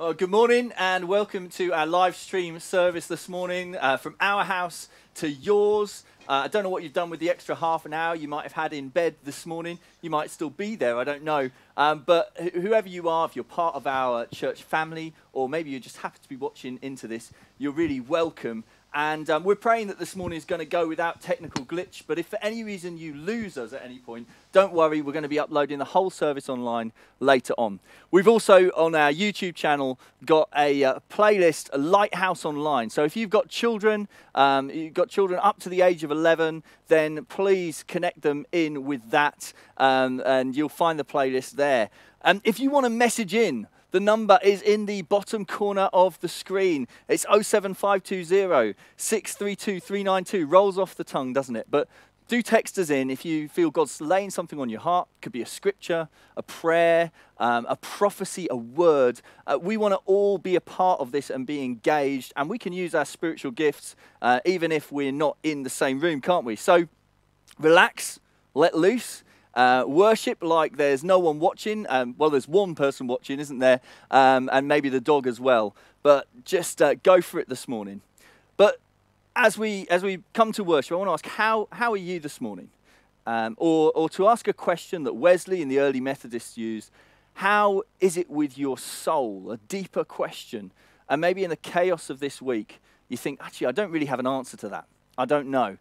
Well, good morning and welcome to our live stream service this morning from our house to yours. I don't know what you've done with the extra half an hour you might have had in bed this morning. You might still be there, I don't know. But whoever you are, if you're part of our church family or maybe you just happen to be watching into this, you're really welcome. And we're praying that this morning is going to go without technical glitch. But if for any reason you lose us at any point, don't worry. We're going to be uploading the whole service online later on. We've also, on our YouTube channel, got a playlist, Lighthouse Online. So if you've got children up to the age of 11, then please connect them in with that. And you'll find the playlist there. And if you want to message in, the number is in the bottom corner of the screen. It's 07520 632 392. Rolls off the tongue, doesn't it? But do text us in if you feel God's laying something on your heart. It could be a scripture, a prayer, a prophecy, a word. We want to all be a part of this and be engaged. And we can use our spiritual gifts even if we're not in the same room, can't we? So relax, let loose. Worship like there's no one watching. Well, there's one person watching, isn't there? And maybe the dog as well. But just go for it this morning. But as we come to worship, I want to ask, how are you this morning? Or to ask a question that Wesley and the early Methodists used, how is it with your soul? A deeper question. And maybe in the chaos of this week, you think, actually, I don't really have an answer to that. I don't know.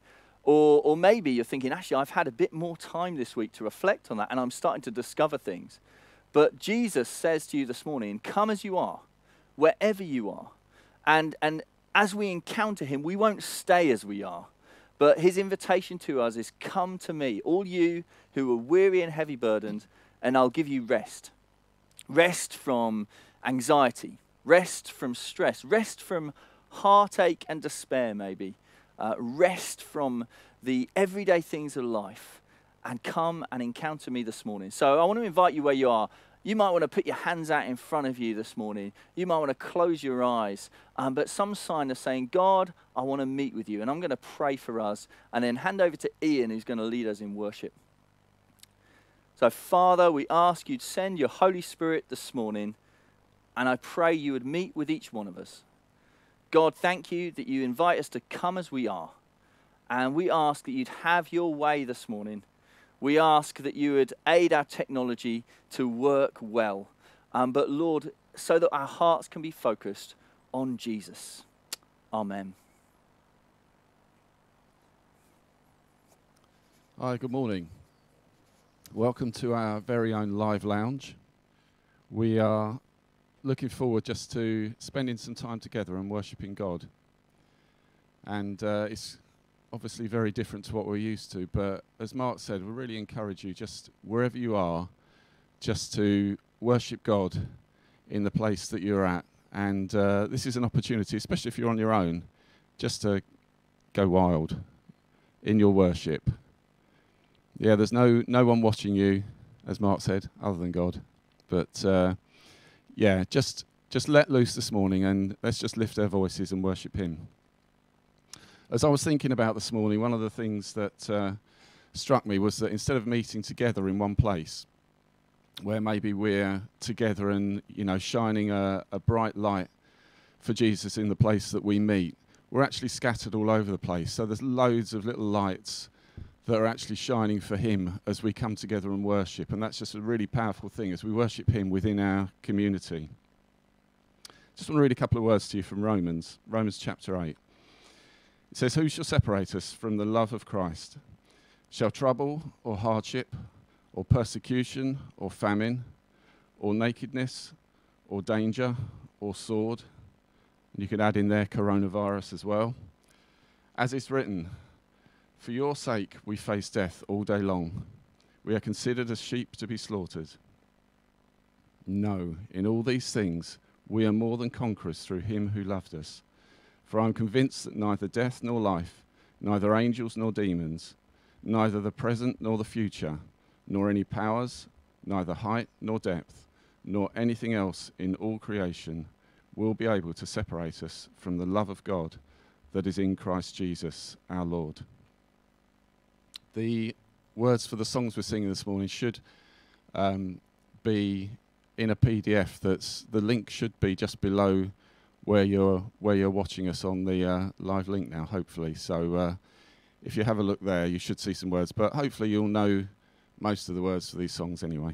Or maybe you're thinking, actually, I've had a bit more time this week to reflect on that, and I'm starting to discover things. But Jesus says to you this morning, come as you are, wherever you are. And as we encounter him, we won't stay as we are. But his invitation to us is, come to me, all you who are weary and heavy burdened, and I'll give you rest. Rest from anxiety, rest from stress, rest from heartache and despair, maybe. Rest from the everyday things of life and come and encounter me this morning. So I want to invite you where you are. You might want to put your hands out in front of you this morning. You might want to close your eyes. But some sign of saying, God, I want to meet with you. And I'm going to pray for us and then hand over to Ian, who's going to lead us in worship. So Father, we ask you to send your Holy Spirit this morning. And I pray you would meet with each one of us. God, thank you that you invite us to come as we are. And we ask that you'd have your way this morning. We ask that you would aid our technology to work well. But Lord, so that our hearts can be focused on Jesus. Amen. Hi, good morning. Welcome to our very own live lounge. We are looking forward just to spending some time together and worshipping God. And it's obviously very different to what we're used to, but as Mark said, we really encourage you, just wherever you are, just to worship God in the place that you're at. And this is an opportunity, especially if you're on your own, just to go wild in your worship. Yeah, there's no one watching you, as Mark said, other than God. But yeah, just let loose this morning and let's just lift our voices and worship him. As I was thinking about this morning, one of the things that struck me was that instead of meeting together in one place, where maybe we're together and, you know, shining a bright light for Jesus in the place that we meet, we're actually scattered all over the place. So there's loads of little lights that are actually shining for him as we come together and worship. And that's just a really powerful thing as we worship him within our community. Just want to read a couple of words to you from Romans, chapter 8. It says, who shall separate us from the love of Christ? Shall trouble or hardship or persecution or famine or nakedness or danger or sword? And you could add in there coronavirus as well. As it's written, for your sake we face death all day long. We are considered as sheep to be slaughtered. No, in all these things we are more than conquerors through him who loved us. For I am convinced that neither death nor life, neither angels nor demons, neither the present nor the future, nor any powers, neither height nor depth, nor anything else in all creation will be able to separate us from the love of God that is in Christ Jesus our Lord. The words for the songs we're singing this morning should be in a PDF. That's the link should be just below where you're watching us on the live link now, hopefully. So if you have a look there, you should see some words, but hopefully you'll know most of the words to these songs anyway.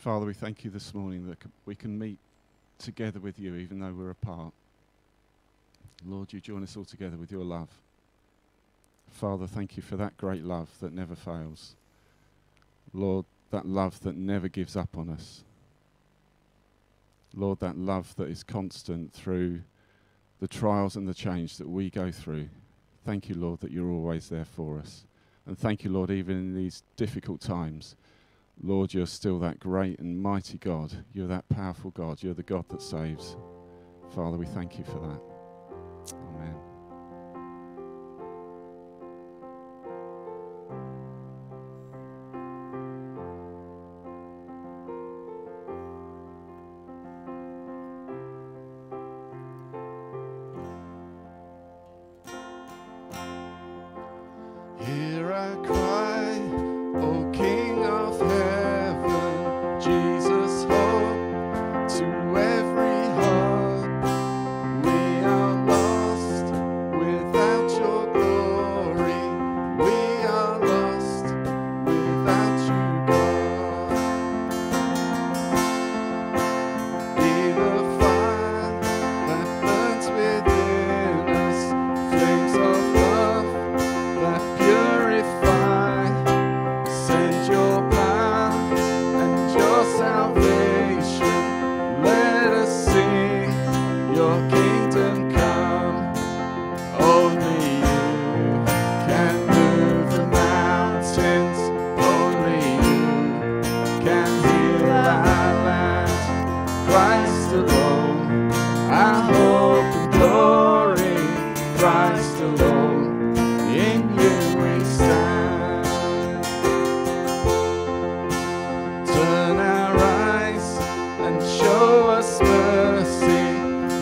Father, we thank you this morning that we can meet together with you, even though we're apart. Lord, you join us all together with your love. Father, thank you for that great love that never fails. Lord, that love that never gives up on us. Lord, that love that is constant through the trials and the change that we go through. Thank you, Lord, that you're always there for us. And thank you, Lord, even in these difficult times, Lord, you're still that great and mighty God. You're that powerful God. You're the God that saves. Father, we thank you for that. Amen. doesn't come. Only you can move the mountains. Only you can heal our land. Christ alone, our hope and glory. Christ alone, in you we stand. Turn our eyes and show us mercy.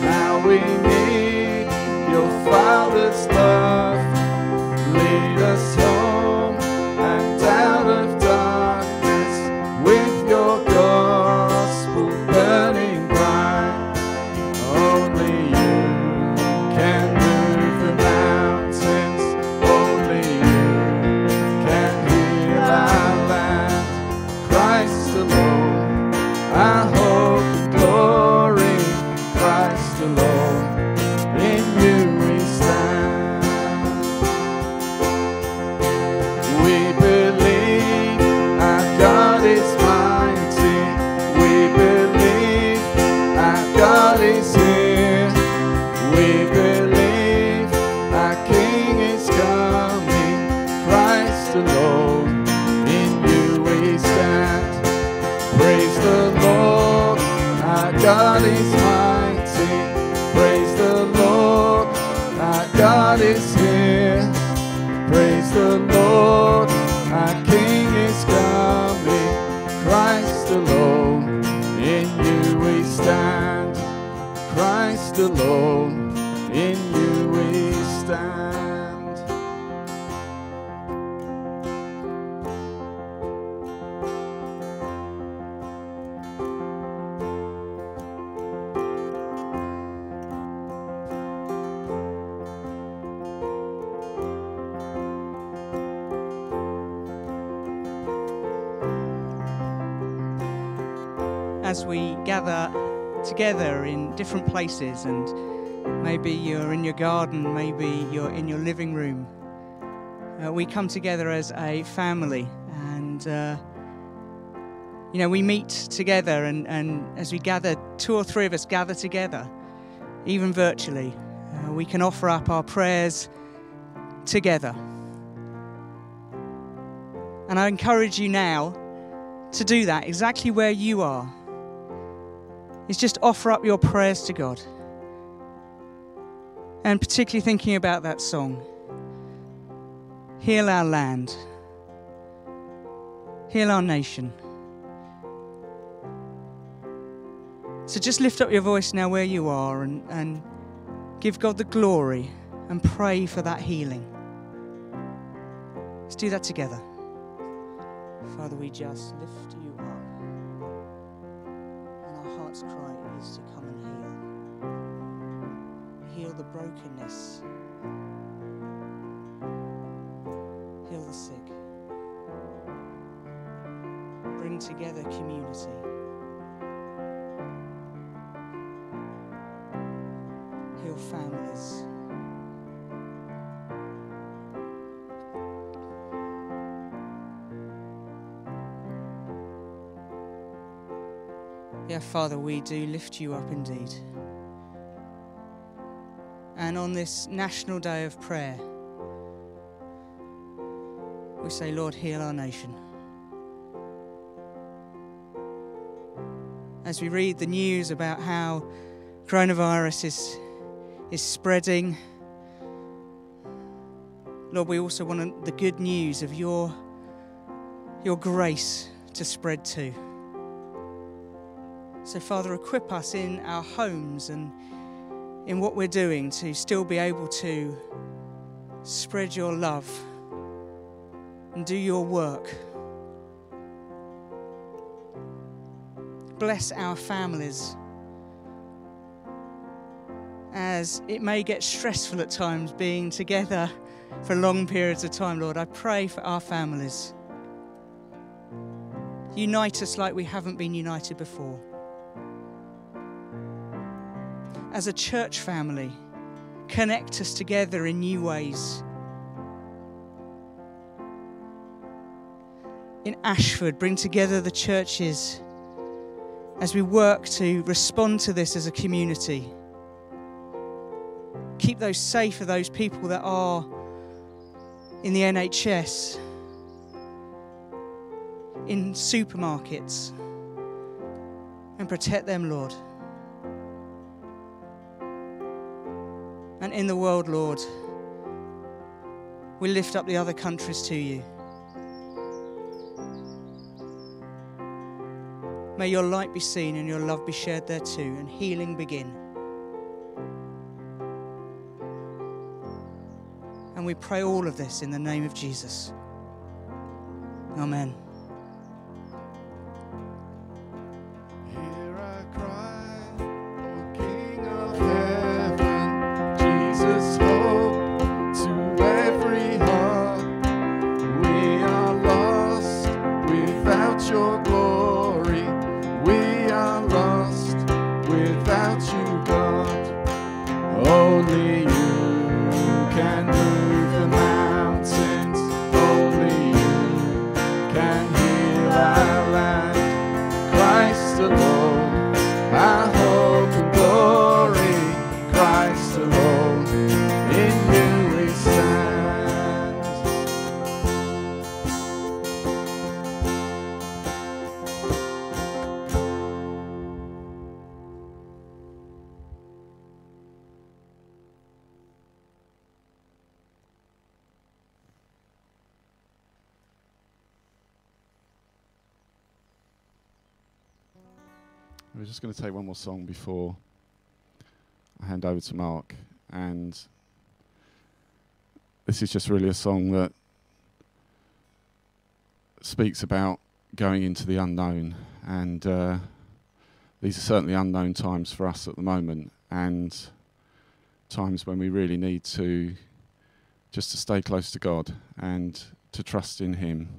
Now we need your Father's love. Lead us home and out of darkness with your gospel burning bright. Only you can move the mountains. Only you can heal our land. Christ alone, our hope and glory. Christ alone, in you we stand. We believe our God is mighty. We believe our God is here. We believe our King is coming. Christ alone, in you we stand. Praise the Lord, our God is mighty. Praise the Lord, our God is here. Praise the Lord, our King is coming. Christ alone, in you we stand. Christ alone, in you we stand. As we gather together in different places, and maybe you're in your garden, maybe you're in your living room, we come together as a family, and you know, we meet together, and as we gather, two or three of us gather together, even virtually, we can offer up our prayers together. And I encourage you now to do that exactly where you are. Is just offer up your prayers to God. And particularly thinking about that song, heal our land, heal our nation. So just lift up your voice now where you are, and give God the glory and pray for that healing. Let's do that together. Father, we just lift you up. Heart's cry is to come and heal. Heal the brokenness. Heal the sick. Bring together community. Heal families. Yeah, Father, we do lift you up indeed. And on this National Day of Prayer, we say, Lord, heal our nation. As we read the news about how coronavirus is spreading, Lord, we also want the good news of your grace to spread too. So, Father, equip us in our homes and in what we're doing to still be able to spread your love and do your work. Bless our families, as it may get stressful at times being together for long periods of time, Lord. I pray for our families. Unite us like we haven't been united before. As a church family, connect us together in new ways. In Ashford, bring together the churches as we work to respond to this as a community. keep those safe for those people that are in the NHS, in supermarkets, and protect them, Lord. And in the world, Lord, we lift up the other countries to you. May your light be seen and your love be shared there too, and healing begin. And we pray all of this in the name of Jesus. Amen. We're just going to take one more song before I hand over to Mark, and this is just really a song that speaks about going into the unknown, and these are certainly unknown times for us at the moment, and times when we really need to just to stay close to God and to trust in Him.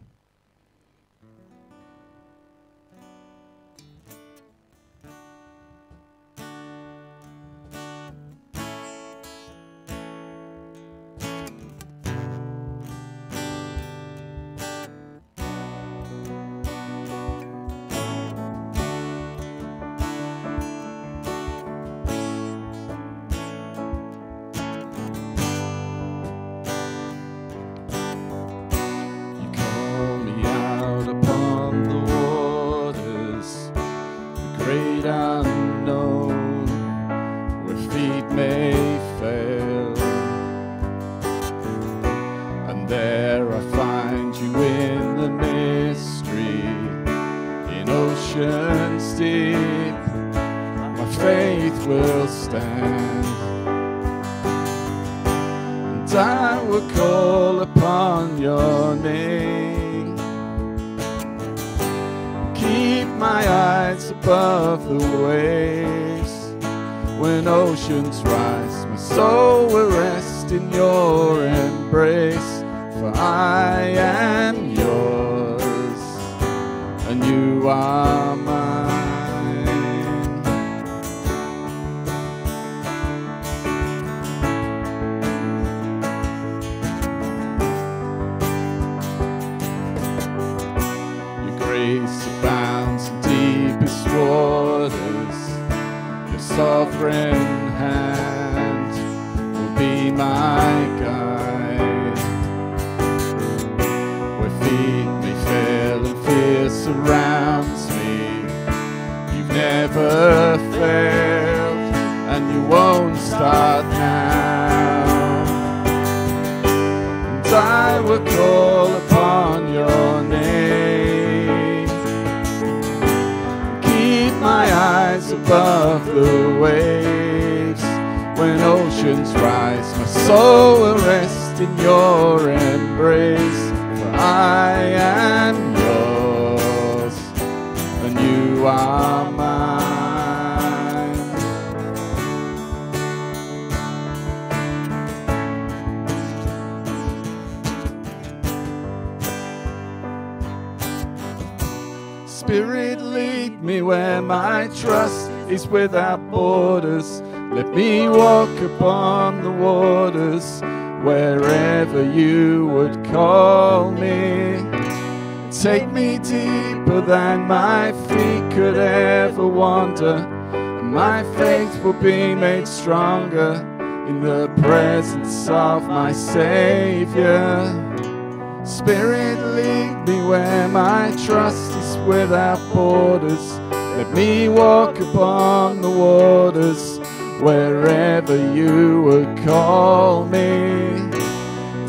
Without borders, let me walk upon the waters, wherever you would call me. Take me deeper than my feet could ever wander, and my faith will be made stronger in the presence of my Savior. Spirit, lead me where my trust is without borders. Let me walk upon the waters, wherever you would call me.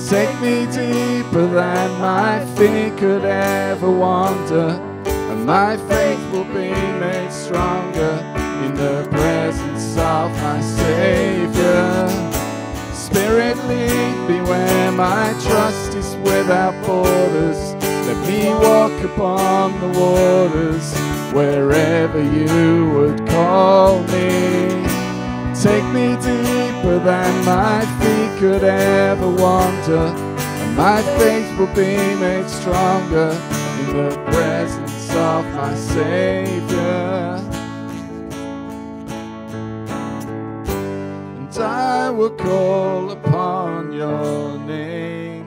Take me deeper than my feet could ever wander, and my faith will be made stronger in the presence of my Savior. Spirit, lead me where my trust is without borders. Let me walk upon the waters, wherever you would call me. Take me deeper than my feet could ever wander, and my faith will be made stronger in the presence of my Savior. I will call upon your name,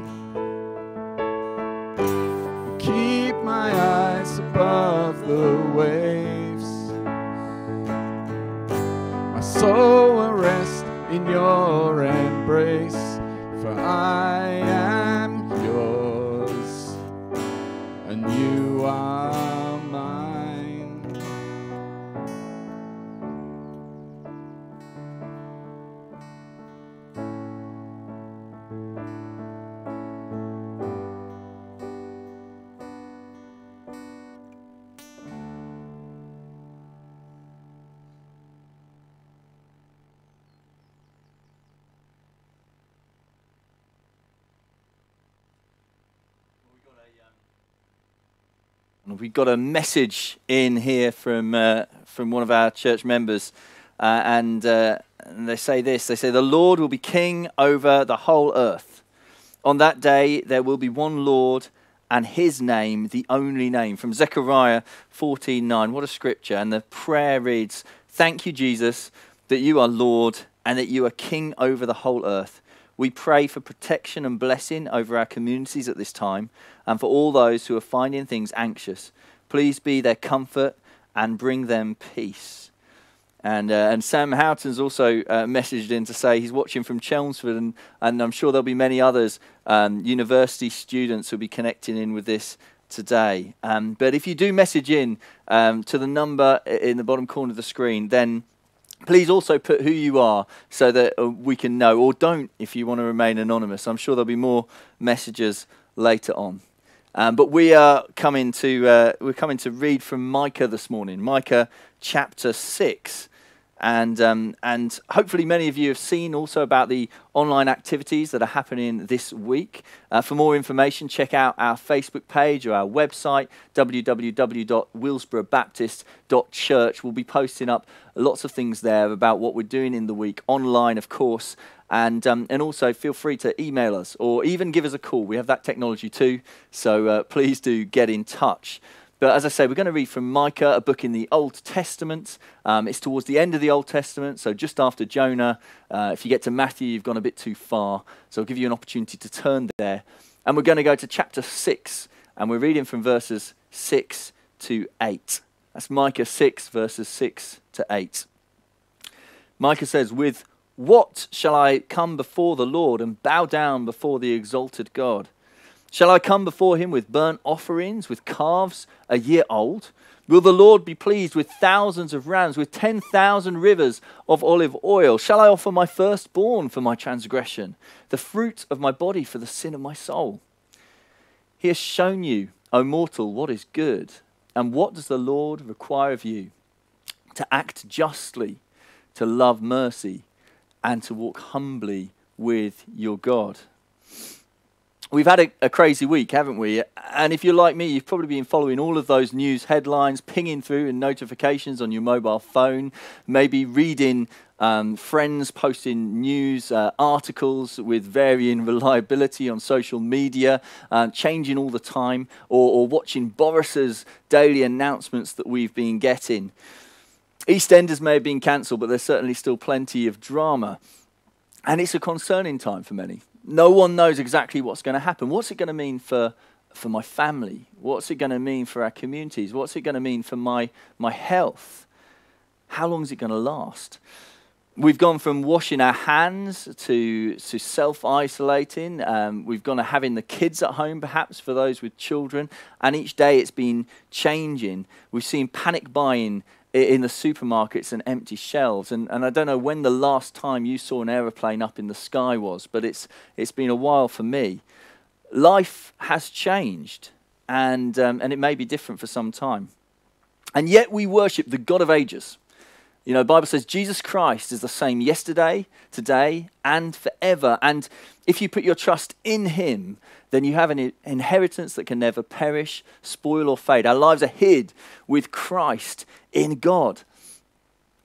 keep my eyes above the waves, my soul will rest in your embrace, for I am yours, and you are. We got a message in here from one of our church members, and they say this. They say, "The Lord will be king over the whole earth. On that day, there will be one Lord and his name, the only name." From Zechariah 14:9. What a scripture. And the prayer reads, "Thank you, Jesus, that you are Lord and that you are king over the whole earth. We pray for protection and blessing over our communities at this time and for all those who are finding things anxious. Please be their comfort and bring them peace." And Sam Houghton's also messaged in to say he's watching from Chelmsford, and I'm sure there'll be many others, university students who'll be connecting in with this today. But if you do message in to the number in the bottom corner of the screen, then please also put who you are so that we can know, or don't if you want to remain anonymous. I'm sure there'll be more messages later on. But we are coming to read from Micah this morning, Micah chapter 6. And hopefully many of you have seen also about the online activities that are happening this week. For more information, check out our Facebook page or our website, www.willesboroughbaptist.church. We'll be posting up lots of things there about what we're doing in the week, online, of course. And also feel free to email us or even give us a call. We have that technology too, so please do get in touch. But as I say, we're going to read from Micah, a book in the Old Testament. It's towards the end of the Old Testament, so just after Jonah. If you get to Matthew, you've gone a bit too far. So I'll give you an opportunity to turn there. And we're going to go to chapter 6, and we're reading from verses 6 to 8. That's Micah 6, verses 6 to 8. Micah says, "With what shall I come before the Lord and bow down before the exalted God? Shall I come before him with burnt offerings, with calves a year old? Will the Lord be pleased with thousands of rams, with 10,000 rivers of olive oil? Shall I offer my firstborn for my transgression, the fruit of my body for the sin of my soul? He has shown you, O mortal, what is good, and what does the Lord require of you? To act justly, to love mercy, and to walk humbly with your God." We've had a crazy week, haven't we? And if you're like me, you've probably been following all of those news headlines pinging through in notifications on your mobile phone, maybe reading friends posting news articles with varying reliability on social media, changing all the time, or watching Boris's daily announcements that we've been getting. EastEnders may have been cancelled, but there's certainly still plenty of drama. And it's a concerning time for many. No one knows exactly what's going to happen. What's it going to mean for my family? What's it going to mean for our communities? What's it going to mean for my health? How long is it going to last? We've gone from washing our hands to self-isolating. We've gone to having the kids at home, perhaps, for those with children. And each day it's been changing. We've seen panic buying in the supermarkets and empty shelves. And I don't know when the last time you saw an aeroplane up in the sky was, but it's been a while for me. Life has changed, and it may be different for some time. And yet we worship the God of ages. You know, the Bible says Jesus Christ is the same yesterday, today, and forever. And if you put your trust in him, then you have an inheritance that can never perish, spoil, or fade. Our lives are hid with Christ in God.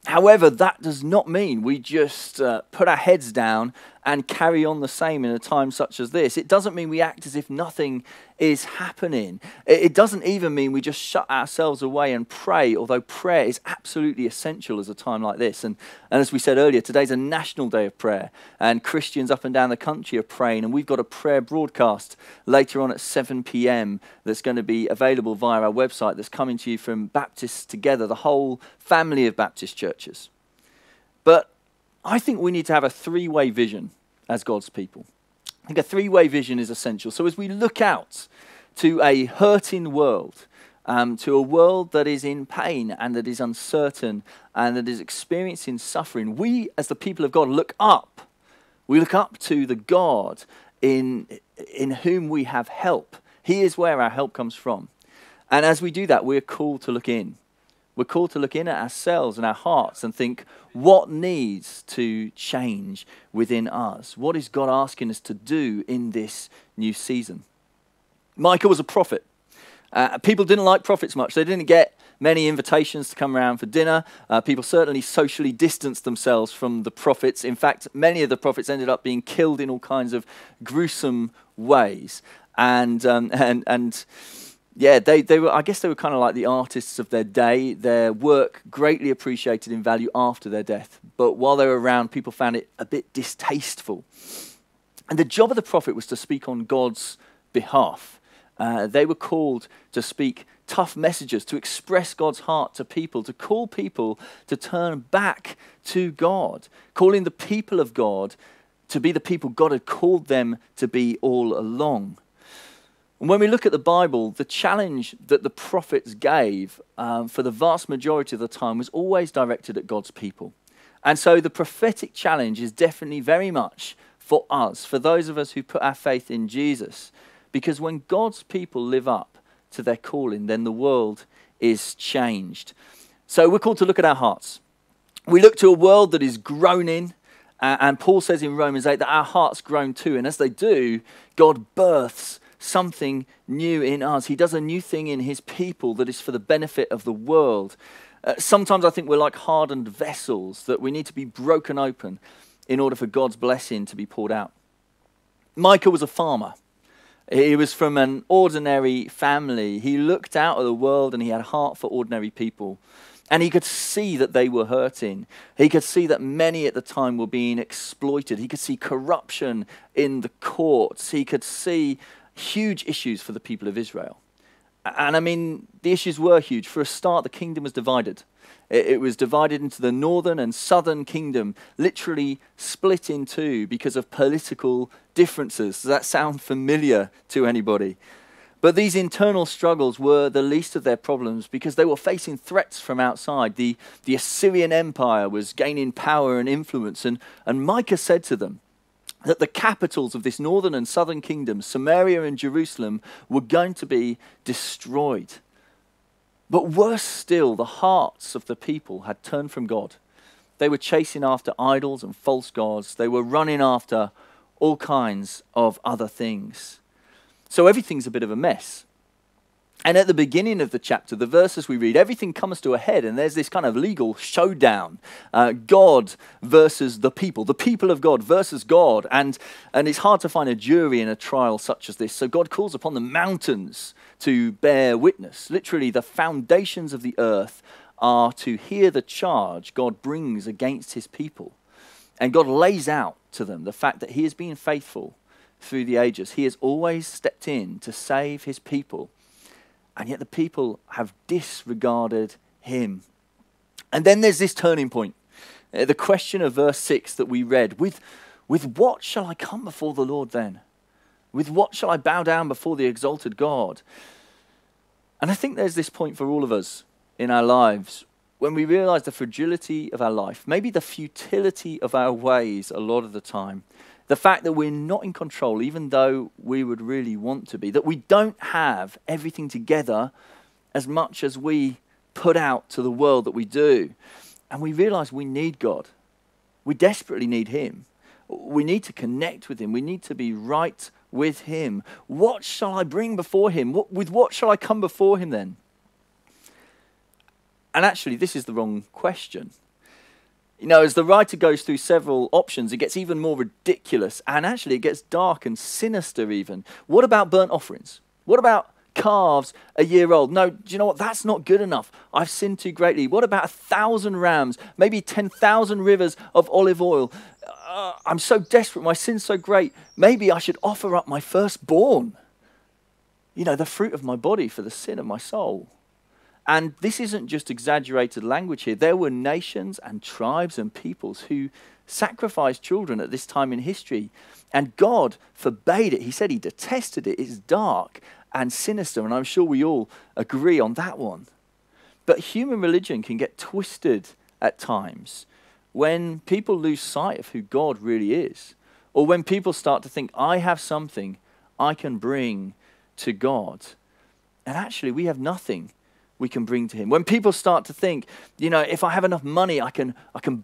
However, that does not mean we just put our heads down and carry on the same in a time such as this. It doesn't mean we act as if nothing is happening. It doesn't even mean we just shut ourselves away and pray, although prayer is absolutely essential as a time like this. And as we said earlier, today's a national day of prayer, and Christians up and down the country are praying, and we've got a prayer broadcast later on at 7 p.m. that's going to be available via our website, that's coming to you from Baptists Together, the whole family of Baptist churches. But I think we need to have a three-way vision as God's people. I think a three-way vision is essential. So as we look out to a hurting world, to a world that is in pain and that is uncertain and that is experiencing suffering, we as the people of God look up. We look up to the God in whom we have help. He is where our help comes from. And as we do that, we're called to look in. We're called to look in at ourselves and our hearts and think, what needs to change within us? What is God asking us to do in this new season? Micah was a prophet. People didn't like prophets much. They didn't get many invitations to come around for dinner. People certainly socially distanced themselves from the prophets. In fact, many of the prophets ended up being killed in all kinds of gruesome ways. Yeah, they were. I guess they were kind of like the artists of their day. Their work greatly appreciated in value after their death. But while they were around, people found it a bit distasteful. And the job of the prophet was to speak on God's behalf. They were called to speak tough messages, to express God's heart to people, to call people to turn back to God, calling the people of God to be the people God had called them to be all along. And when we look at the Bible, the challenge that the prophets gave for the vast majority of the time was always directed at God's people. And so the prophetic challenge is definitely very much for us, for those of us who put our faith in Jesus. Because when God's people live up to their calling, then the world is changed. So we're called to look at our hearts. We look to a world that is groaning. And Paul says in Romans 8 that our hearts groan too. And as they do, God births something new in us. He does a new thing in his people that is for the benefit of the world. Sometimes I think we're like hardened vessels that we need to be broken open in order for God's blessing to be poured out. Micah was a farmer. He was from an ordinary family. He looked out at the world and he had a heart for ordinary people. And he could see that they were hurting. He could see that many at the time were being exploited. He could see corruption in the courts. He could see huge issues for the people of Israel. And I mean, the issues were huge. For a start, the kingdom was divided. It was divided into the northern and southern kingdom, literally split in two because of political differences. Does that sound familiar to anybody? But these internal struggles were the least of their problems because they were facing threats from outside. The Assyrian Empire was gaining power and influence, and Micah said to them that the capitals of this northern and southern kingdom, Samaria and Jerusalem, were going to be destroyed. But worse still, the hearts of the people had turned from God. They were chasing after idols and false gods. They were running after all kinds of other things. So everything's a bit of a mess. And at the beginning of the chapter, the verses we read, everything comes to a head, and there's this kind of legal showdown. God versus the people of God versus God. And it's hard to find a jury in a trial such as this. So God calls upon the mountains to bear witness. Literally, the foundations of the earth are to hear the charge God brings against his people. And God lays out to them the fact that he has been faithful through the ages. He has always stepped in to save his people. And yet the people have disregarded him. And then there's this turning point. The question of verse 6 that we read, with what shall I come before the Lord then? With what shall I bow down before the exalted God? And I think there's this point for all of us in our lives when we realize the fragility of our life, maybe the futility of our ways a lot of the time, the fact that we're not in control even though we would really want to be, that we don't have everything together as much as we put out to the world that we do. And we realize we need God. We desperately need him. We need to connect with him. We need to be right with him. What shall I bring before him? With what shall I come before him then? And actually, this is the wrong question. You know, as the writer goes through several options, it gets even more ridiculous. And actually, it gets dark and sinister even. What about burnt offerings? What about calves a year old? No, do you know what? That's not good enough. I've sinned too greatly. What about 1,000 rams? Maybe 10,000 rivers of olive oil? I'm so desperate. My sin's so great. Maybe I should offer up my firstborn. You know, the fruit of my body for the sin of my soul. And this isn't just exaggerated language here. There were nations and tribes and peoples who sacrificed children at this time in history. And God forbade it. He said he detested it. It's dark and sinister. And I'm sure we all agree on that one. But human religion can get twisted at times when people lose sight of who God really is. Or when people start to think, I have something I can bring to God. And actually, we have nothing we can bring to him. When people start to think, you know, if I have enough money, I can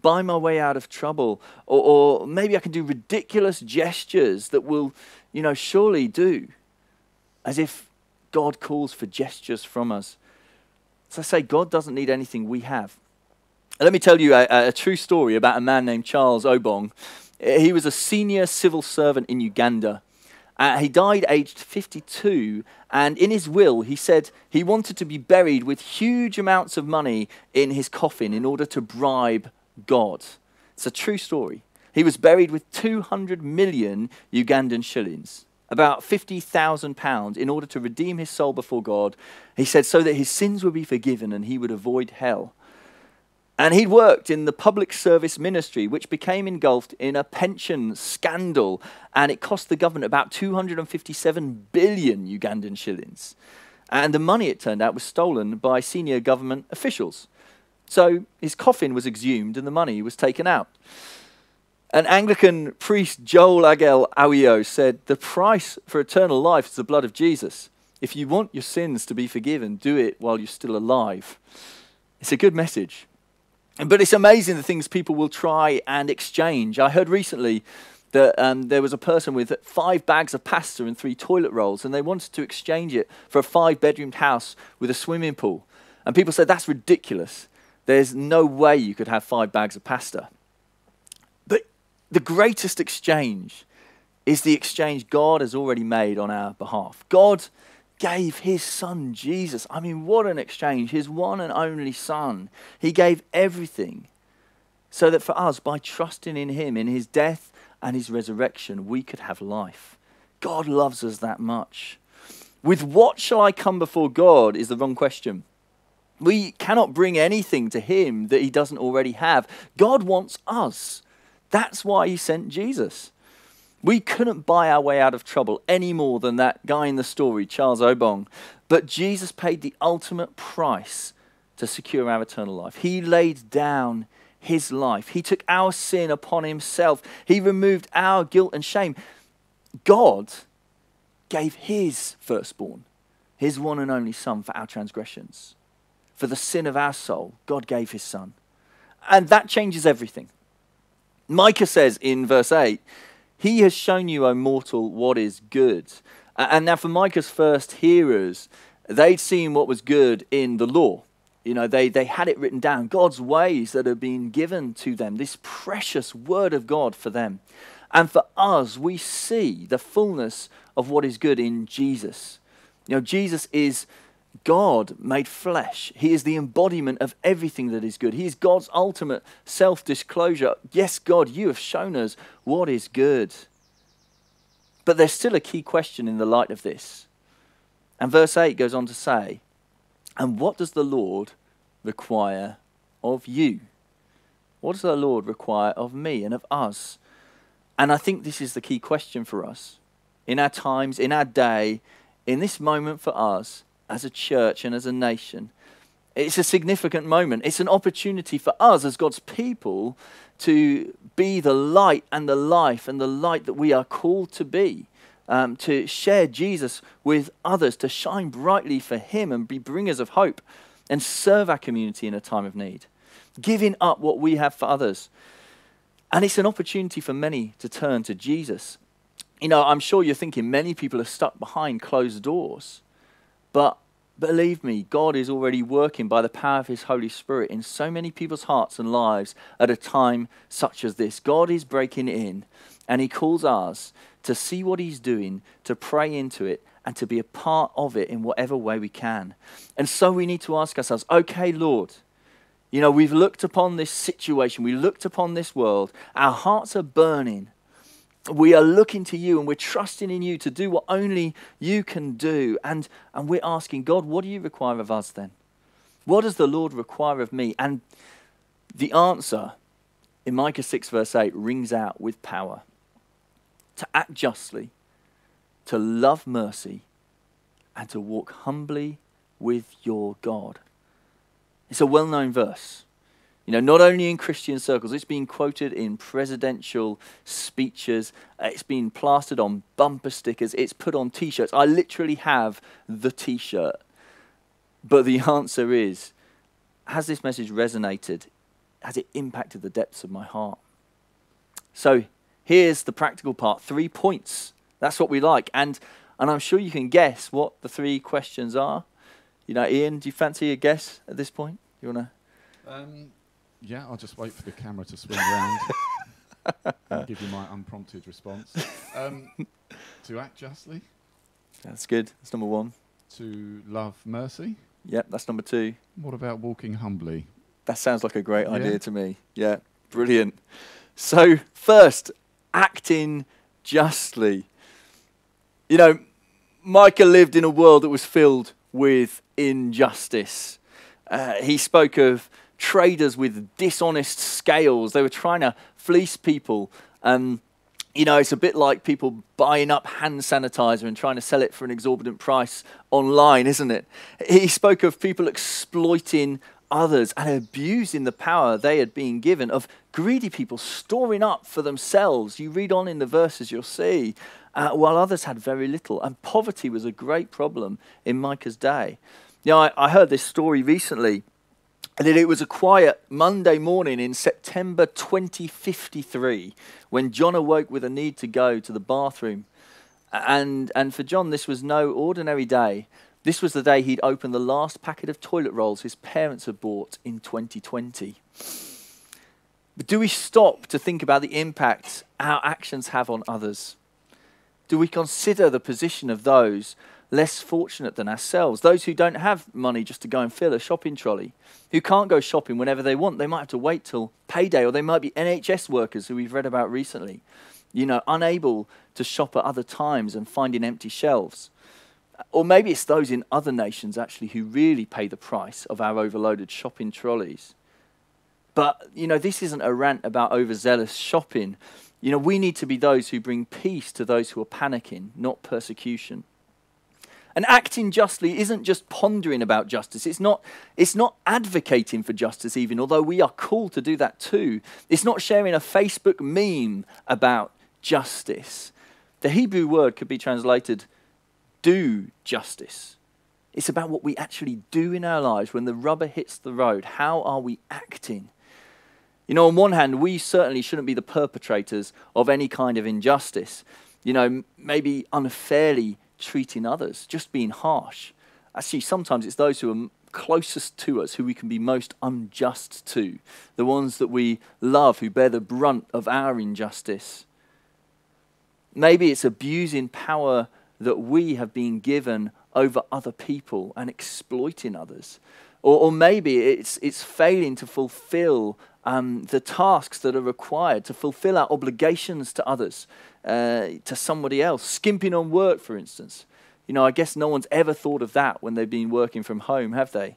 buy my way out of trouble, or maybe I can do ridiculous gestures that will, you know, surely do, as if God calls for gestures from us. As I say, God doesn't need anything we have. Let me tell you a true story about a man named Charles Obong. He was a senior civil servant in Uganda. He died aged 52, and in his will, he said he wanted to be buried with huge amounts of money in his coffin in order to bribe God. It's a true story. He was buried with 200 million Ugandan shillings, about £50,000, in order to redeem his soul before God. He said so that his sins would be forgiven and he would avoid hell. And he'd worked in the public service ministry, which became engulfed in a pension scandal, and it cost the government about 257 billion Ugandan shillings. And the money, it turned out, was stolen by senior government officials. So his coffin was exhumed and the money was taken out. An Anglican priest, Joel Agel Aweo, said, "The price for eternal life is the blood of Jesus. If you want your sins to be forgiven, do it while you're still alive." It's a good message. But it's amazing the things people will try and exchange. I heard recently that there was a person with 5 bags of pasta and 3 toilet rolls, and they wanted to exchange it for a 5-bedroomed house with a swimming pool. And people said, that's ridiculous. There's no way you could have 5 bags of pasta. But the greatest exchange is the exchange God has already made on our behalf. God gave his son, Jesus. I mean, what an exchange. His one and only son. He gave everything so that for us, by trusting in him, in his death and his resurrection, we could have life. God loves us that much. With what shall I come before God is the wrong question. We cannot bring anything to him that he doesn't already have. God wants us. That's why he sent Jesus. We couldn't buy our way out of trouble any more than that guy in the story, Charles Obong. But Jesus paid the ultimate price to secure our eternal life. He laid down his life. He took our sin upon himself. He removed our guilt and shame. God gave his firstborn, his one and only son, for our transgressions. For the sin of our soul, God gave his son. And that changes everything. Micah says in verse 8, "He has shown you, O mortal, what is good." And now for Micah's first hearers, they'd seen what was good in the law. You know, they had it written down, God's ways that had been given to them, this precious word of God for them. And for us, we see the fullness of what is good in Jesus. You know, Jesus is God made flesh. He is the embodiment of everything that is good. He is God's ultimate self-disclosure. Yes, God, you have shown us what is good. But there's still a key question in the light of this. And verse 8 goes on to say, "And what does the Lord require of you?" What does the Lord require of me and of us? And I think this is the key question for us in our times, in our day, in this moment for us as a church and as a nation. It's a significant moment. It's an opportunity for us as God's people to be the light and the life and the light that we are called to be, to share Jesus with others, to shine brightly for him and be bringers of hope and serve our community in a time of need, giving up what we have for others. And it's an opportunity for many to turn to Jesus. You know, I'm sure you're thinking many people are stuck behind closed doors, but believe me, God is already working by the power of his Holy Spirit in so many people's hearts and lives at a time such as this. God is breaking in, and he calls us to see what he's doing, to pray into it, and to be a part of it in whatever way we can. And so we need to ask ourselves, okay, Lord, you know, we've looked upon this situation, we looked upon this world, our hearts are burning. We are looking to you and we're trusting in you to do what only you can do. And we're asking, God, what do you require of us then? What does the Lord require of me? And the answer in Micah 6 verse 8 rings out with power. To act justly, to love mercy, and to walk humbly with your God. It's a well-known verse. You know, not only in Christian circles, it's been quoted in presidential speeches, it's been plastered on bumper stickers, it's put on t-shirts. I literally have the t-shirt. But the answer is, has this message resonated? Has it impacted the depths of my heart? So here's the practical part, 3 points. That's what we like. And I'm sure you can guess what the 3 questions are. You know, Ian, do you fancy a guess at this point? You want to... Yeah, I'll just wait for the camera to swing around. I'll give you my unprompted response. To act justly. That's good. That's number 1. To love mercy. Yep, that's number 2. What about walking humbly? That sounds like a great idea to me. Yeah, brilliant. So first, acting justly. You know, Micah lived in a world that was filled with injustice. He spoke of traders with dishonest scales. They were trying to fleece people. You know, it's a bit like people buying up hand sanitizer and trying to sell it for an exorbitant price online, isn't it? He spoke of people exploiting others and abusing the power they had been given, of greedy people storing up for themselves. You read on in the verses, you'll see, while others had very little. And poverty was a great problem in Micah's day. You know, I heard this story recently, and it was a quiet Monday morning in September 2053 when John awoke with a need to go to the bathroom. And for John, this was no ordinary day. This was the day he'd opened the last packet of toilet rolls his parents had bought in 2020. But do we stop to think about the impact our actions have on others? Do we consider the position of those less fortunate than ourselves, those who don't have money just to go and fill a shopping trolley, who can't go shopping whenever they want? They might have to wait till payday, or they might be NHS workers who we've read about recently, you know, unable to shop at other times and finding empty shelves. Or maybe it's those in other nations actually who really pay the price of our overloaded shopping trolleys. But, you know, this isn't a rant about overzealous shopping. You know, we need to be those who bring peace to those who are panicking, not persecution. And acting justly isn't just pondering about justice. It's not advocating for justice even, although we are called to do that too. It's not sharing a Facebook meme about justice. The Hebrew word could be translated do justice. It's about what we actually do in our lives when the rubber hits the road. How are we acting? You know, on one hand, we certainly shouldn't be the perpetrators of any kind of injustice. You know, maybe unfairly treating others, just being harsh. Actually, sometimes it's those who are closest to us who we can be most unjust to, the ones that we love who bear the brunt of our injustice. Maybe it's abusing power that we have been given over other people and exploiting others. Or maybe it's failing to fulfill the tasks that are required, to fulfill our obligations to others, to somebody else. Skimping on work, for instance. You know, I guess no one's ever thought of that when they've been working from home, have they?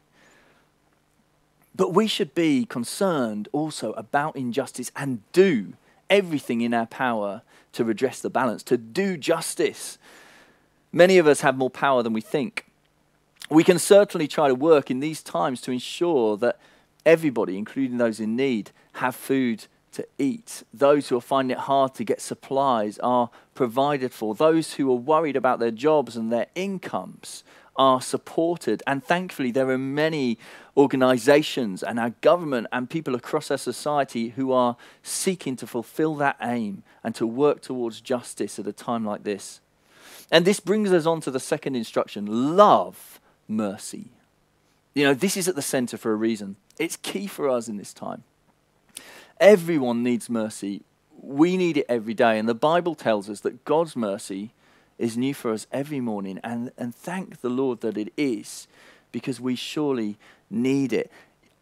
But we should be concerned also about injustice and do everything in our power to redress the balance, to do justice. Many of us have more power than we think. We can certainly try to work in these times to ensure that everybody, including those in need, have food to eat. Those who are finding it hard to get supplies are provided for. Those who are worried about their jobs and their incomes are supported. And thankfully, there are many organisations and our government and people across our society who are seeking to fulfil that aim and to work towards justice at a time like this. And this brings us on to the second instruction, love mercy. You know, this is at the centre for a reason. It's key for us in this time. Everyone needs mercy. We need it every day. And the Bible tells us that God's mercy is new for us every morning. And thank the Lord that it is, because we surely need it.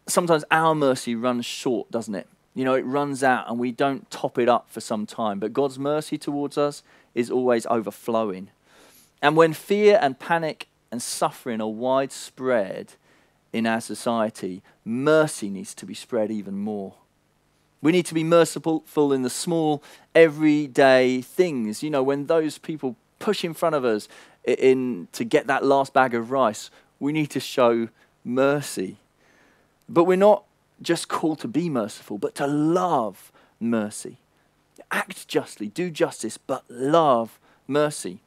Sometimes our mercy runs short, doesn't it? You know, it runs out and we don't top it up for some time. But God's mercy towards us is always overflowing. And when fear and panic and suffering are widespread in our society, mercy needs to be spread even more. We need to be merciful in the small, everyday things. You know, when those people push in front of us to get that last bag of rice, we need to show mercy. But we're not just called to be merciful, but to love mercy. Act justly, do justice, but love mercy.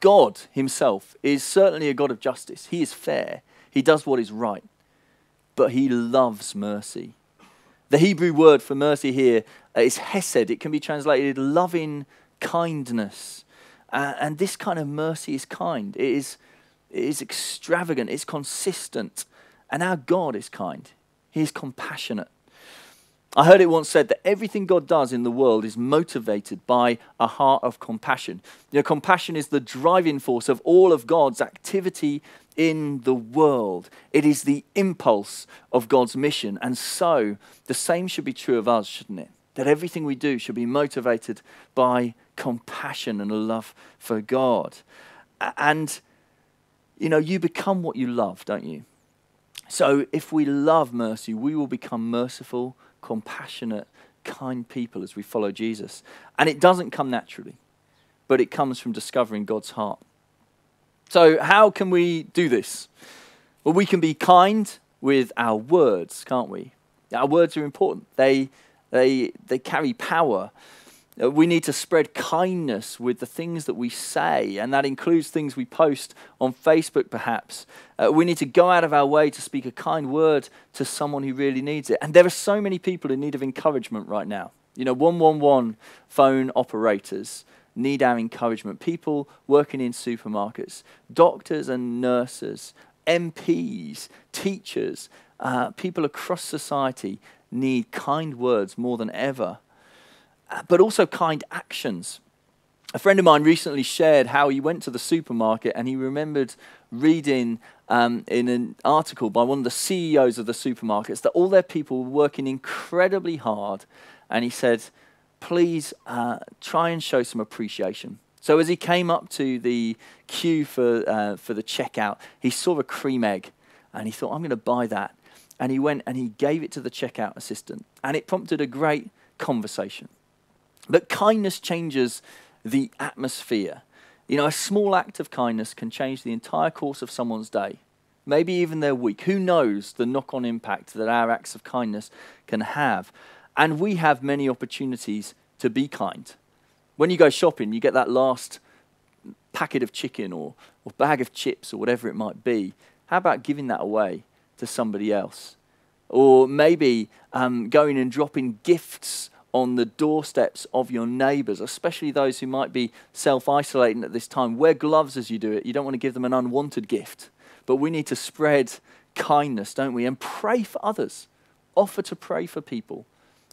God himself is certainly a God of justice. He is fair. He does what is right, but he loves mercy. The Hebrew word for mercy here is hesed. It can be translated loving kindness. And this kind of mercy is kind. It is extravagant. It's consistent. And our God is kind. He is compassionate. I heard it once said that everything God does in the world is motivated by a heart of compassion. You know, compassion is the driving force of all of God's activity in the world. It is the impulse of God's mission. And so the same should be true of us, shouldn't it? That everything we do should be motivated by compassion and a love for God. And, you know, you become what you love, don't you? So if we love mercy, we will become merciful, compassionate, kind people as we follow Jesus. And it doesn't come naturally, but it comes from discovering God's heart. So how can we do this? Well, we can be kind with our words, can't we? Our words are important. They carry power. We need to spread kindness with the things that we say, and that includes things we post on Facebook, perhaps. We need to go out of our way to speak a kind word to someone who really needs it. And there are so many people in need of encouragement right now. You know, 111 phone operators need our encouragement. People working in supermarkets, doctors and nurses, MPs, teachers, people across society need kind words more than ever. But also kind actions. A friend of mine recently shared how he went to the supermarket and he remembered reading in an article by one of the CEOs of the supermarkets that all their people were working incredibly hard. And he said, please try and show some appreciation. So as he came up to the queue for the checkout, he saw a cream egg and he thought, I'm going to buy that. And he went and he gave it to the checkout assistant. And it prompted a great conversation. But kindness changes the atmosphere. You know, a small act of kindness can change the entire course of someone's day, maybe even their week. Who knows the knock-on impact that our acts of kindness can have? And we have many opportunities to be kind. When you go shopping, you get that last packet of chicken or bag of chips or whatever it might be. How about giving that away to somebody else? Or maybe going and dropping gifts on the doorsteps of your neighbours, especially those who might be self-isolating at this time. Wear gloves as you do it. You don't want to give them an unwanted gift. But we need to spread kindness, don't we? And pray for others. Offer to pray for people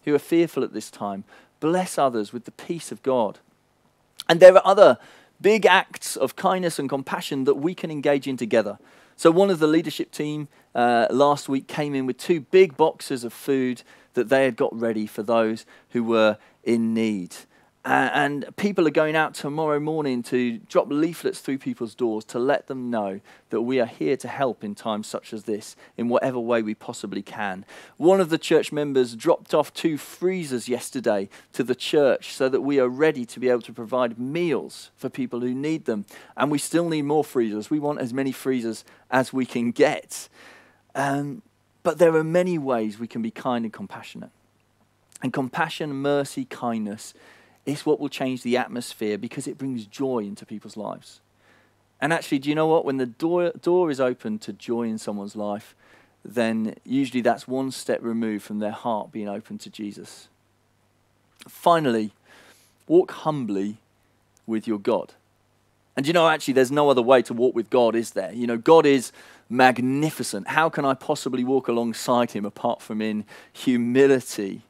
who are fearful at this time. Bless others with the peace of God. And there are other big acts of kindness and compassion that we can engage in together. So one of the leadership team last week came in with 2 big boxes of food that they had got ready for those who were in need. And people are going out tomorrow morning to drop leaflets through people's doors to let them know that we are here to help in times such as this, in whatever way we possibly can. One of the church members dropped off 2 freezers yesterday to the church so that we are ready to be able to provide meals for people who need them. And we still need more freezers. We want as many freezers as we can get. But there are many ways we can be kind and compassionate. And compassion, mercy, kindness, it's what will change the atmosphere because it brings joy into people's lives. And actually, do you know what? When the door is open to joy in someone's life, then usually that's one step removed from their heart being open to Jesus. Finally, walk humbly with your God. And you know, actually, there's no other way to walk with God, is there? You know, God is magnificent. How can I possibly walk alongside him apart from in humility?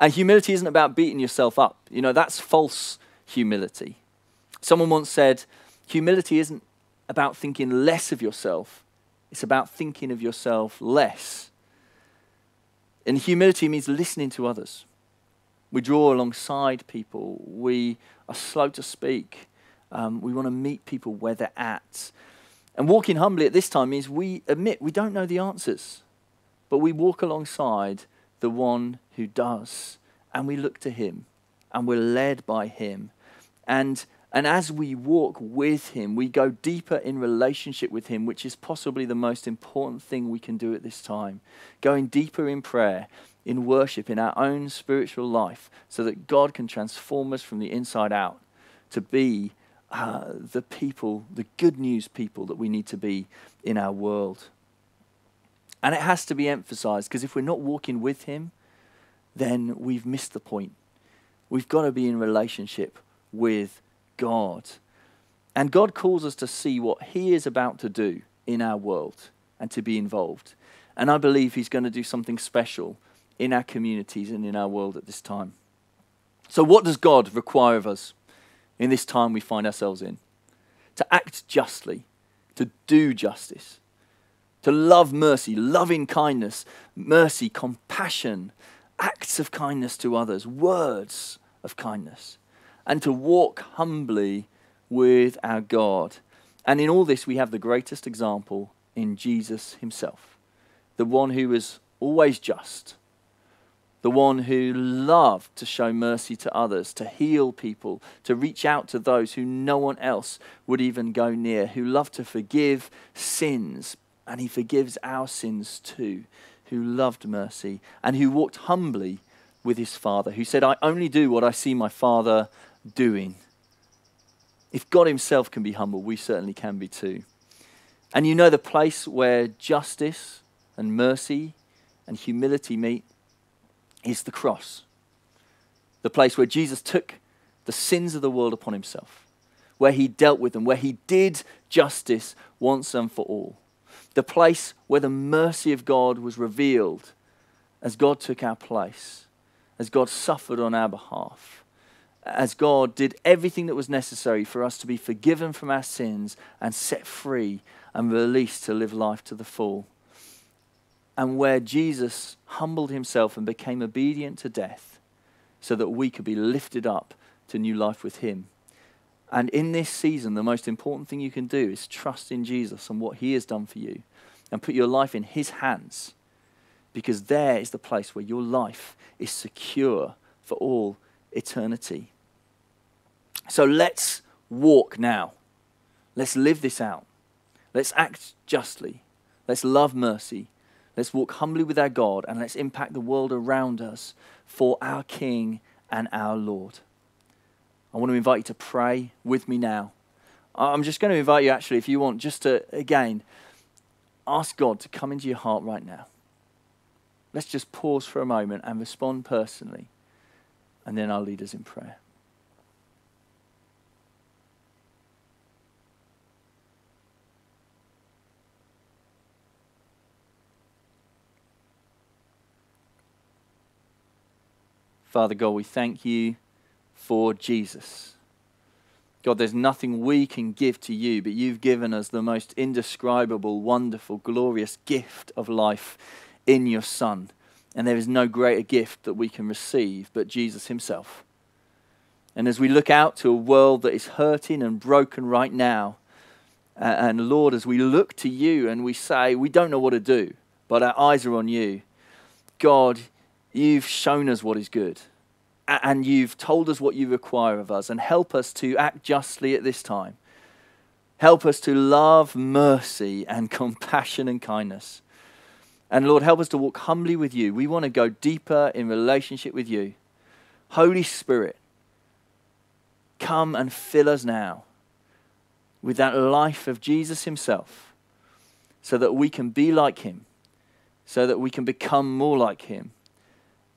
And humility isn't about beating yourself up. You know, that's false humility. Someone once said, humility isn't about thinking less of yourself. It's about thinking of yourself less. And humility means listening to others. We draw alongside people. We are slow to speak. We want to meet people where they're at. And walking humbly at this time means we admit we don't know the answers, but we walk alongside the one who does, and we look to him, and we're led by him. And as we walk with him, we go deeper in relationship with him, which is possibly the most important thing we can do at this time. Going deeper in prayer, in worship, in our own spiritual life, so that God can transform us from the inside out to be the people, the good news people that we need to be in our world. And it has to be emphasized, because if we're not walking with him, then we've missed the point. We've got to be in relationship with God. And God calls us to see what he is about to do in our world and to be involved. And I believe he's going to do something special in our communities and in our world at this time. So what does God require of us in this time we find ourselves in? To act justly, to do justice, to love mercy, loving kindness, mercy, compassion, acts of kindness to others, words of kindness, and to walk humbly with our God. And in all this, we have the greatest example in Jesus himself, the one who was always just, the one who loved to show mercy to others, to heal people, to reach out to those who no one else would even go near, who loved to forgive sins, and he forgives our sins too, who loved mercy and who walked humbly with his Father, who said, I only do what I see my Father doing. If God himself can be humble, we certainly can be too. And you know the place where justice and mercy and humility meet is the cross. The place where Jesus took the sins of the world upon himself, where he dealt with them, where he did justice once and for all. The place where the mercy of God was revealed as God took our place, as God suffered on our behalf, as God did everything that was necessary for us to be forgiven from our sins and set free and released to live life to the full. And where Jesus humbled himself and became obedient to death so that we could be lifted up to new life with him. And in this season, the most important thing you can do is trust in Jesus and what he has done for you and put your life in his hands, because there is the place where your life is secure for all eternity. So let's walk now. Let's live this out. Let's act justly. Let's love mercy. Let's walk humbly with our God, and let's impact the world around us for our King and our Lord. I want to invite you to pray with me now. I'm just going to invite you, actually, if you want, just to, again, ask God to come into your heart right now. Let's just pause for a moment and respond personally, and then I'll lead us in prayer. Father God, we thank you for Jesus. God, there's nothing we can give to you, but you've given us the most indescribable, wonderful, glorious gift of life in your Son. And there is no greater gift that we can receive but Jesus himself. And as we look out to a world that is hurting and broken right now, and Lord, as we look to you and we say, we don't know what to do, but our eyes are on you. God, you've shown us what is good, and you've told us what you require of us, and help us to act justly at this time. Help us to love mercy and compassion and kindness. And Lord, help us to walk humbly with you. We want to go deeper in relationship with you. Holy Spirit, come and fill us now with that life of Jesus himself, so that we can be like him, so that we can become more like him,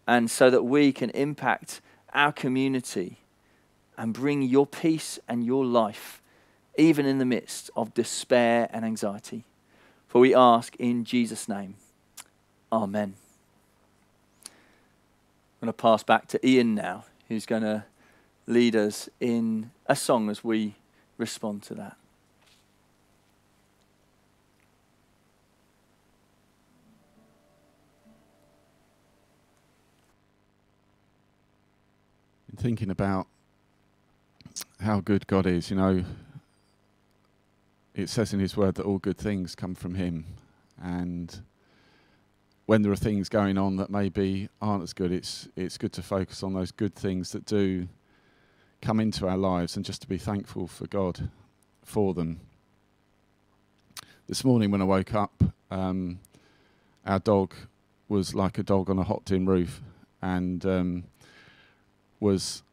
and so that we can impact our community and bring your peace and your life, even in the midst of despair and anxiety. For we ask in Jesus' name. Amen. I'm going to pass back to Ian now, who's going to lead us in a song as we respond to that. In thinking about how good God is, you know, it says in his word that all good things come from him. And when there are things going on that maybe aren't as good, it's good to focus on those good things that do come into our lives, and just to be thankful for God for them. This morning when I woke up, our dog was like a dog on a hot tin roof, and was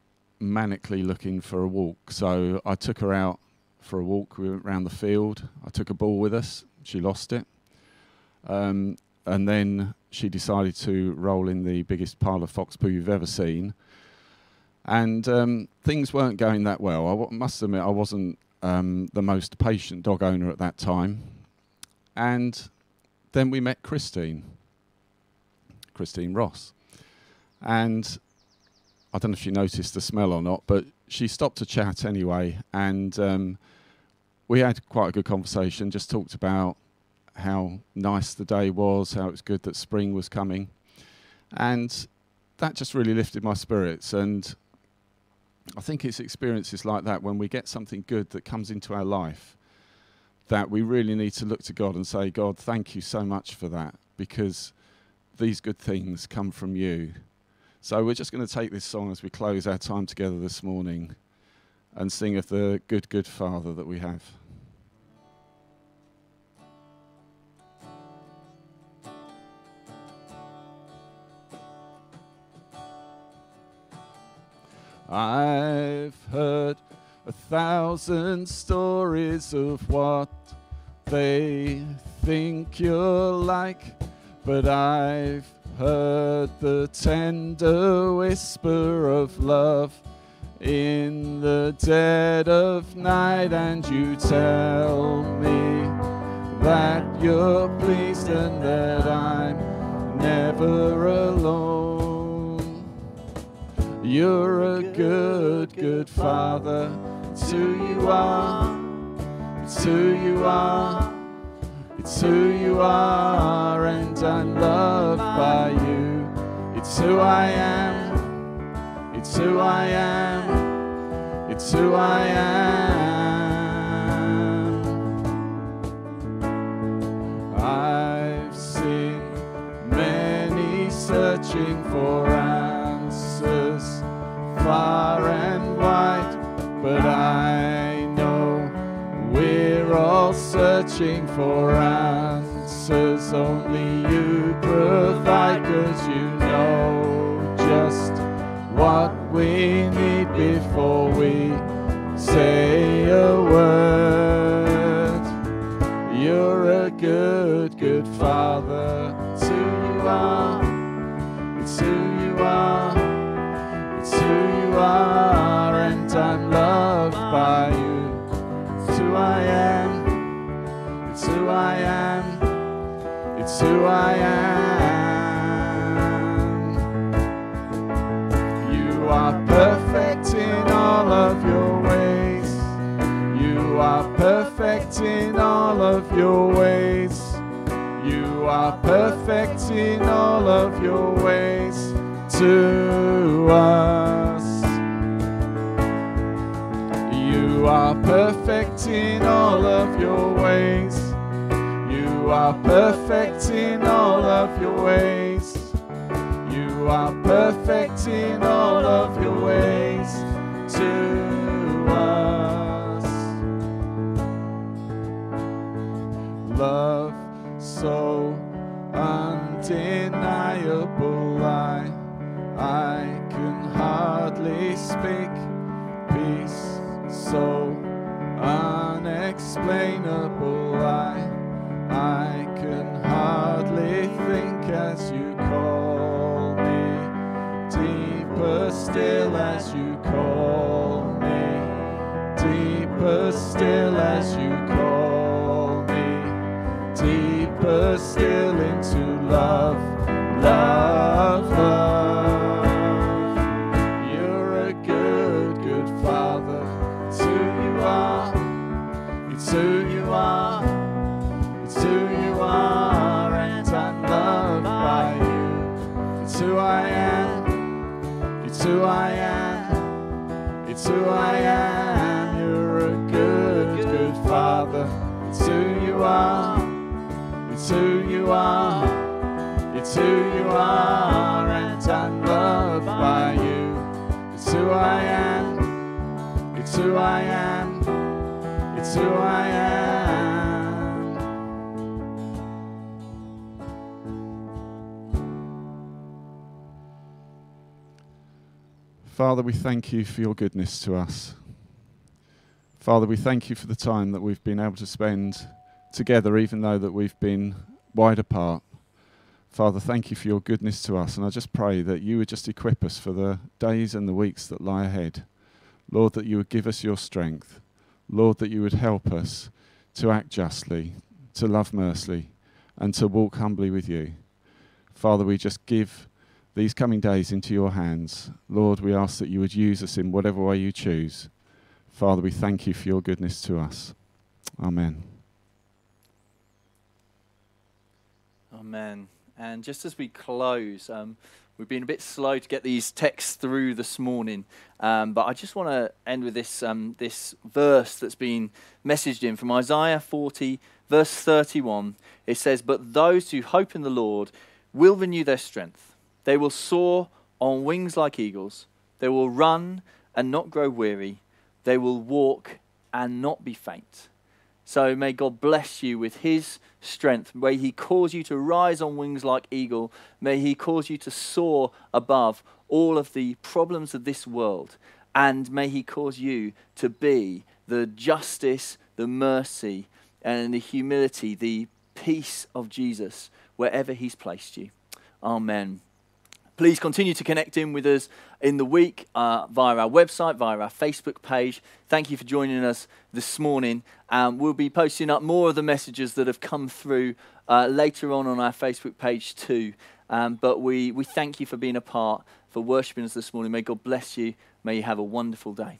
manically looking for a walk. So I took her out for a walk. We went round the field. I took a ball with us. She lost it. And then she decided to roll in the biggest pile of fox poo you've ever seen. And things weren't going that well. I must admit, I wasn't the most patient dog owner at that time. And then we met Christine Ross. And I don't know if you noticed the smell or not, but she stopped to chat anyway. And we had quite a good conversation, just talked about how nice the day was, how it was good that spring was coming. And that just really lifted my spirits. And I think it's experiences like that, when we get something good that comes into our life, that we really need to look to God and say, God, thank you so much for that, because these good things come from you. So we're just going to take this song as we close our time together this morning and sing of the good, good Father that we have. I've heard 1,000 stories of what they think you're like, but I've heard the tender whisper of love in the dead of night. And you tell me that you're pleased and that I'm never alone. You're a good, good Father. It's who you are, it's who you are, it's who you are, and I'm loved by you. It's who I am, it's who I am, it's who I am. I've seen many searching for answers far and wide, but I know we're all searching for answers only you provide, 'cause you know just what we need before we say a word. You're a good, good Father. It's who you are, it's who you are, it's who you are, and I'm loved by you. It's who I am, it's who I am, it's who I am. You are perfect in all of your ways, you are perfect in all of your ways, you are perfect in all of your ways to us. You are perfect in all of your ways. You are perfect in all of your ways. You are perfect in all of your ways to us. Love so undeniable, I can hardly speak. Peace so unexplainable, I can hardly think as you call me, deeper still as you call me, deeper still as you call me, deeper still into love, love, love. You're a good, good Father, it's who you are, it's who you are. It's who you are, and I'm loved by you. It's who I am. It's who I am. It's who I am. You're a good, good Father. It's who you are. It's who you are. It's who you are, and I'm loved by you. It's who I am. It's who I am. It's who I am. Father, we thank you for your goodness to us. Father, we thank you for the time that we've been able to spend together, even though that we've been wide apart. Father, thank you for your goodness to us, and I just pray that you would just equip us for the days and the weeks that lie ahead. Lord, that you would give us your strength. Lord, that you would help us to act justly, to love mercy, and to walk humbly with you. Father, we just give these coming days into your hands. Lord, we ask that you would use us in whatever way you choose. Father, we thank you for your goodness to us. Amen. Amen. And just as we close, we've been a bit slow to get these texts through this morning, but I just want to end with this, this verse that's been messaged in from Isaiah 40, verse 31. It says, "But those who hope in the Lord will renew their strength. They will soar on wings like eagles. They will run and not grow weary. They will walk and not be faint." So may God bless you with his strength. May he cause you to rise on wings like eagle. May he cause you to soar above all of the problems of this world. And may he cause you to be the justice, the mercy, and the humility, the peace of Jesus wherever he's placed you. Amen. Please continue to connect in with us in the week via our website, via our Facebook page. Thank you for joining us this morning. We'll be posting up more of the messages that have come through later on our Facebook page too. But we thank you for being a part, for worshipping us this morning. May God bless you. May you have a wonderful day.